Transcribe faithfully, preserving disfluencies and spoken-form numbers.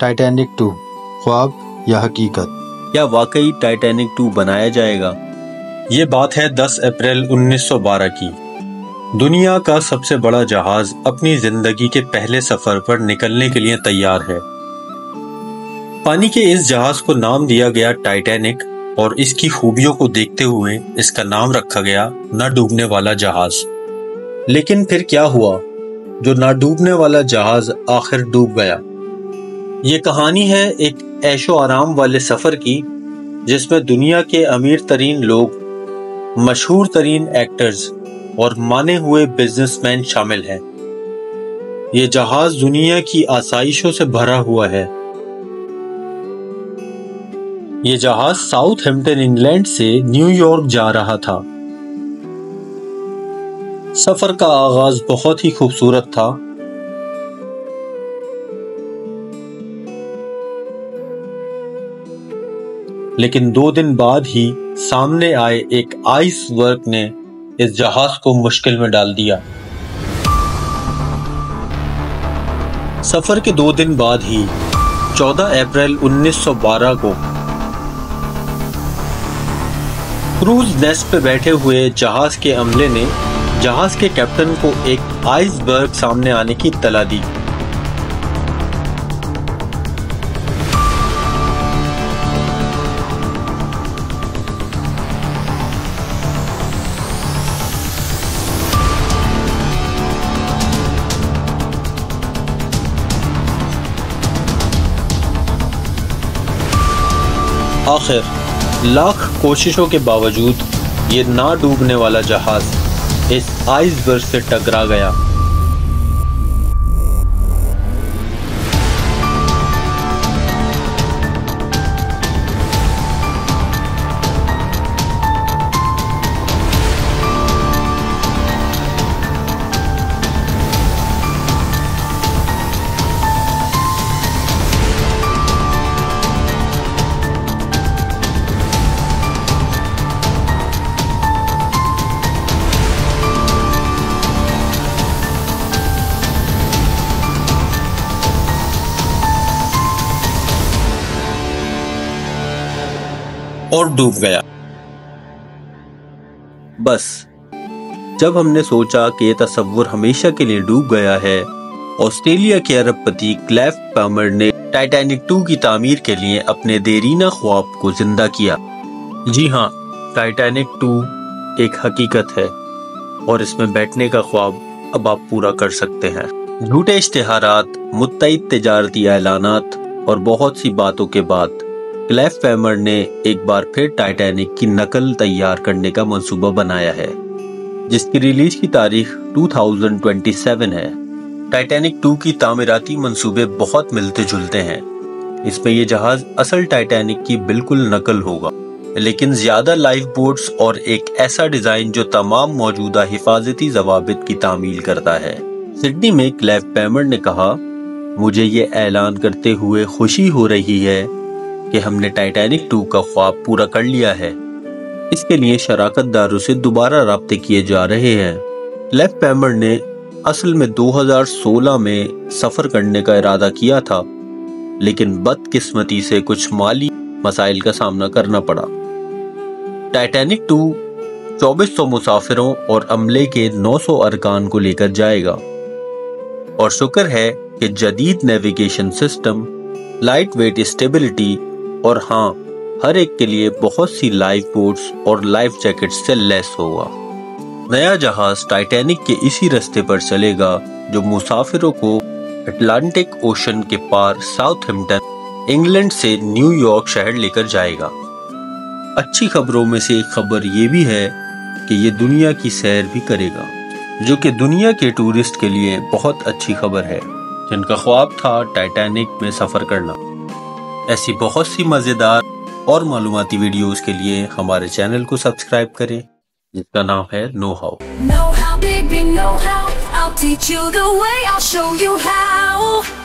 Titanic to ख्वाब या हकीकत, क्या वाकई टाइटैनिक टू बनाया जाएगा? ये बात है दस अप्रैल उन्नीस सौ बारह की। दुनिया का सबसे बड़ा जहाज अपनी जिंदगी के पहले सफर पर निकलने के लिए तैयार है। पानी के इस जहाज को नाम दिया गया टाइटैनिक और इसकी खूबियों को देखते हुए इसका नाम रखा गया न डूबने वाला जहाज। लेकिन फिर क्या हुआ जो न डूबने वाला जहाज आखिर डूब गया? ये कहानी है एक ऐशो आराम वाले सफर की जिसमें दुनिया के अमीर तरीन लोग, मशहूर तरीन एक्टर्स और माने हुए बिजनेसमैन शामिल हैं। ये जहाज दुनिया की आसाइशों से भरा हुआ है। ये जहाज साउथहैम्पटन इंग्लैंड से न्यूयॉर्क जा रहा था। सफर का आगाज बहुत ही खूबसूरत था। लेकिन दो दिन बाद ही सामने आए एक आइस वर्क ने इस जहाज को मुश्किल में डाल दिया। सफर के दो दिन बाद ही चौदह अप्रैल उन्नीस सौ बारह को क्रूज नेस्ट पे बैठे हुए जहाज के अमले ने जहाज के कैप्टन को एक आइसबर्ग सामने आने की इत्तला दी। आखिर लाख कोशिशों के बावजूद ये ना डूबने वाला जहाज इस आइसबर्ग से टकरा गया। और डूब गया। बस जब हमने सोचा कि यह तस्वीर हमेशा के लिए डूब गया है, ऑस्ट्रेलिया के अरबपति क्लाइव पामर ने टाइटैनिक टू की तामीर के लिए अपने देरीना ख्वाब को जिंदा किया। जी हाँ, टाइटैनिक टू एक हकीकत है और इसमें बैठने का ख्वाब अब आप पूरा कर सकते हैं। झूठे इश्तिहारात, मुत्तैद तिजारती ऐलानात और बहुत सी बातों के बाद क्लाइव पैमर ने एक बार फिर टाइटैनिक की नकल तैयार करने का मंसूबा बनाया है, जिसकी रिलीज की तारीख दो हज़ार सत्ताईस है। टाइटैनिक टू की तामीराती मंसूबे बहुत मिलते जुलते हैं। इसमें यह जहाज असल टाइटैनिक की बिल्कुल नकल होगा, लेकिन ज्यादा लाइफ बोट्स और एक ऐसा डिजाइन जो तमाम मौजूदा हिफाजती जवाबित की तामील करता है। सिडनी में क्लाइव पैमर ने कहा, मुझे ये ऐलान करते हुए खुशी हो रही है कि हमने टाइटैनिक टू का ख्वाब पूरा कर लिया है। इसके लिए शराकत दारों से दोबारा राब्ते किए जा रहे हैं। क्लाइव पैमर ने असल में दो हज़ार सोलह में सफर करने का इरादा किया था, लेकिन बदकिस्मती से कुछ माली मसाइल का सामना करना पड़ा। टाइटैनिक टू चौबीस सौ मुसाफिरों और अमले के नौ सौ अरकान को लेकर जाएगा और शुक्र है कि जदीद navigation system, light weight stability और हाँ, हर एक के लिए बहुत सी लाइफ बोट्स और लाइफ जैकेट्स से लैस होगा। नया जहाज टाइटैनिक के इसी रास्ते पर चलेगा जो मुसाफिरों को अटलांटिक ओशन के पार साउथहैम्पटन इंग्लैंड से न्यूयॉर्क शहर लेकर जाएगा। अच्छी खबरों में से एक खबर ये भी है कि ये दुनिया की सैर भी करेगा, जो कि दुनिया के टूरिस्ट के लिए बहुत अच्छी खबर है जिनका ख्वाब था टाइटैनिक में सफर करना। ऐसी बहुत सी मजेदार और मालूमाती वीडियोस के लिए हमारे चैनल को सब्सक्राइब करें, जिसका नाम है know how. Know how, baby, know how. I'll teach you the way, I'll show you how.